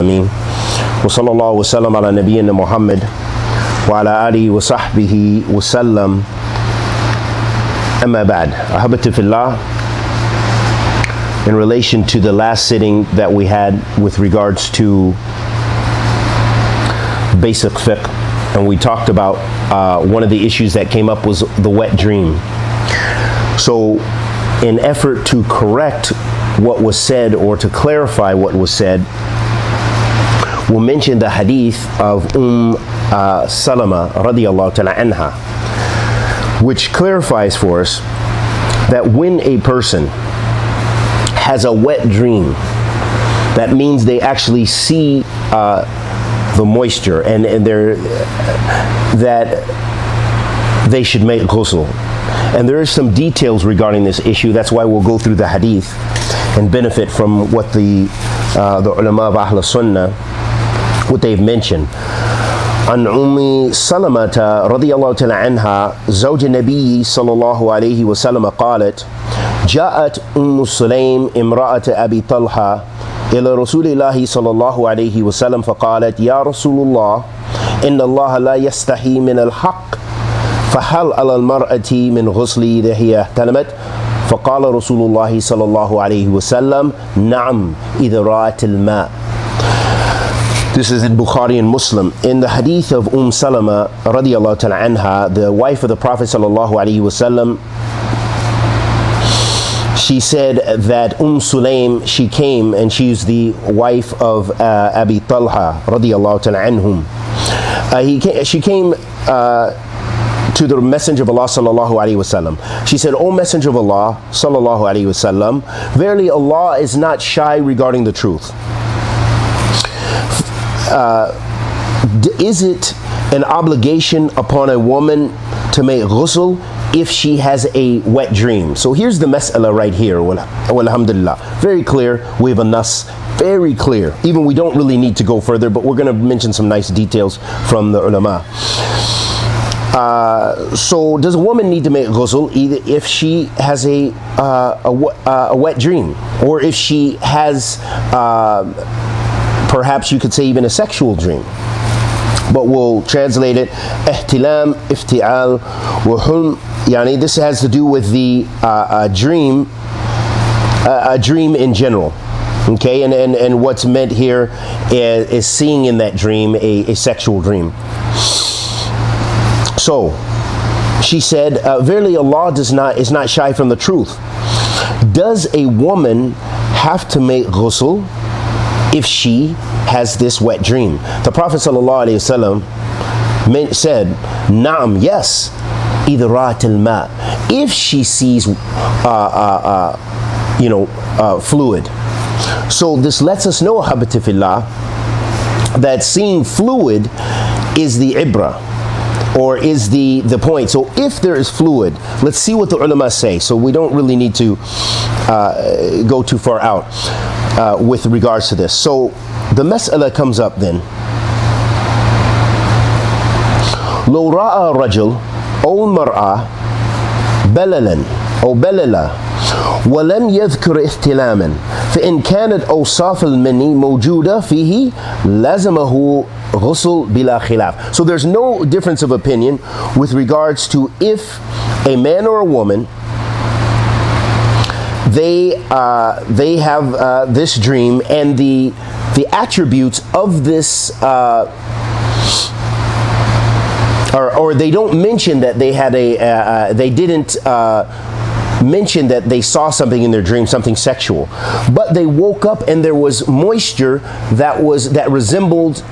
Ameen. Wa sallallahu wa sallam ala nabiyyina Muhammad wa ala alihi wa sahbihi wa sallam. Amma ba'd. Ahabati fillah. In relation to the last sitting that we had with regards to basic fiqh, and we talked about one of the issues that came up was the wet dream. So in effort to correct what was said or to clarify what was said, we'll mention the hadith of Salama radiallahu ta'ala anha, which clarifies for us that when a person has a wet dream, that means they actually see the moisture and that they should make ghusl. And there is some details regarding this issue. That's why we'll go through the hadith and benefit from what the ulama of Ahl Sunnah, what they've mentioned. An Salama radiyallahu ta'ala anha, zawj an-nabi sallallahu alayhi wa sallam qalat, ja'at Sulaim imra'at Abi Talha ila Rasulillahi sallallahu alayhi wa sallam faqalat, ya Rasulullah, inna Allah la yastahi min al-haq, fahal ala al-mar'ati min ghusli idha ihtalamat, faqala Rasulullahi sallallahu alayhi wa sallam, na'am idha ra'at al-ma'. This is in Bukhari and Muslim. In the hadith of Salama radiallahu ta'ala anha, the wife of the Prophet sallallahu alaihi wasallam, she said that Sulaim, she came, and she is the wife of Abi Talha radiallahu ta'ala anhum. She came to the Messenger of Allah sallallahu alaihi wasallam. She said, O Messenger of Allah sallallahu alaihi wasallam, verily Allah is not shy regarding the truth. Is it an obligation upon a woman to make ghusl if she has a wet dream? So here's the mas'ala right here, alhamdulillah. Very clear. We have a nas, very clear. Even we don't really need to go further, but we're going to mention some nice details from the ulama. So does a woman need to make ghusl either if she has a wet dream, or if she has perhaps you could say even a sexual dream? But we'll translate it. Ihtilam, iftial, wahulm. Yani, this has to do with the a dream in general. Okay, and what's meant here is seeing in that dream a sexual dream. So she said, verily Allah is not shy from the truth. Does a woman have to make ghusl if she has this wet dream? The Prophet ﷺ said, Naam, yes, idrat al-ma, if she sees fluid. So this lets us know, habati fillah, that seeing fluid is the ibrah, or is the point. So if there is fluid, let's see what the ulama say. So we don't really need to go too far out with regards to this. So the mas'ala comes up then. لو رأى رجل أو المرأة بللا أو بللا ولم يذكر احتلاما فإن كانت أوصاف المني موجودة فيه لازمه ghusl bila khilaf. So there's no difference of opinion with regards to if a man or a woman, they have this dream, and the attributes of this or they don't mention that they had a they didn't mentioned that they saw something in their dream, something sexual, but they woke up and there was moisture that resembled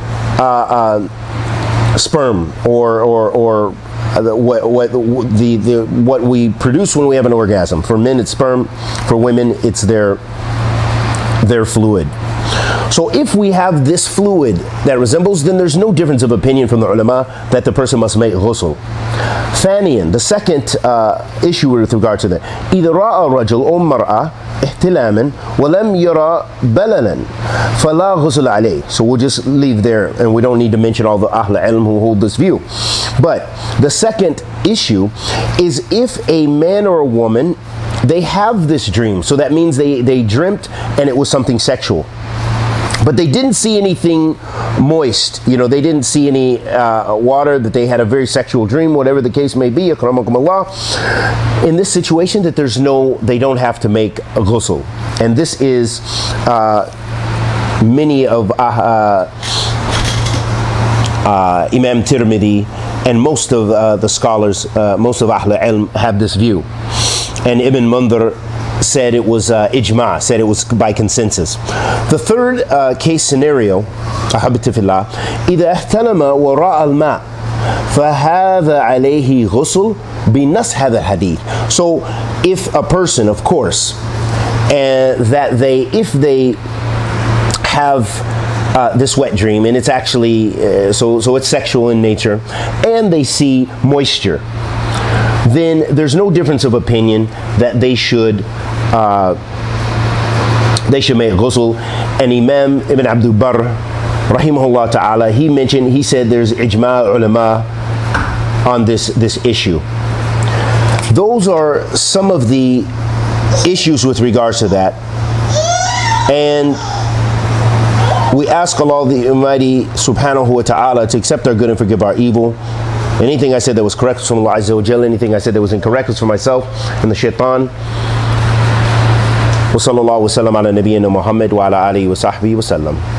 sperm or what we produce when we have an orgasm. For men, it's sperm. For women, it's their fluid. So if we have this fluid that resembles, then there's no difference of opinion from the ulama that the person must make ghusl. Thaniyan, the second issue with regard to that. إِذَا رَأَى رَجُلْ أُمْرَأَ اِحْتِلَامًا وَلَمْ يَرَى بَلَلًا فَلَا غُسْلَ عَلَيْهِ. So we'll just leave there, and we don't need to mention all the Ahl al-Ilm who hold this view. But the second issue is if a man or a woman, they have this dream. So that means they dreamt and it was something sexual. But they didn't see anything moist. You know, they didn't see any water, that they had a very sexual dream, whatever the case may be. In this situation, that there's no, they don't have to make a ghusl. And this is many of Imam Tirmidhi and most of the scholars, most of Ahl al-Ilm have this view. And Ibn Mundr said it was ijma, said it was by consensus. The third case scenario, أحببت في الله, إذا احتلم وراء الماء فهذا عليه غسل بنص هذا الحديث. So if a person, of course, and that they, if they have this wet dream, and it's actually so it's sexual in nature, and they see moisture, then there's no difference of opinion that they should make ghusl. And Imam Ibn Abdul Barr, rahimahullah ta'ala, he mentioned, he said there's ijma ulama on this issue. Those are some of the issues with regards to that. And we ask Allah the Almighty subhanahu wa ta'ala to accept our good and forgive our evil. Anything I said that was correct was from Allah Azza wa Jalla. Anything I said that was incorrect was from myself and the shaitan. Wa sallallahu wa sallam ala nabiyyina Muhammad wa ala alihi wa sahbihi wa sallam.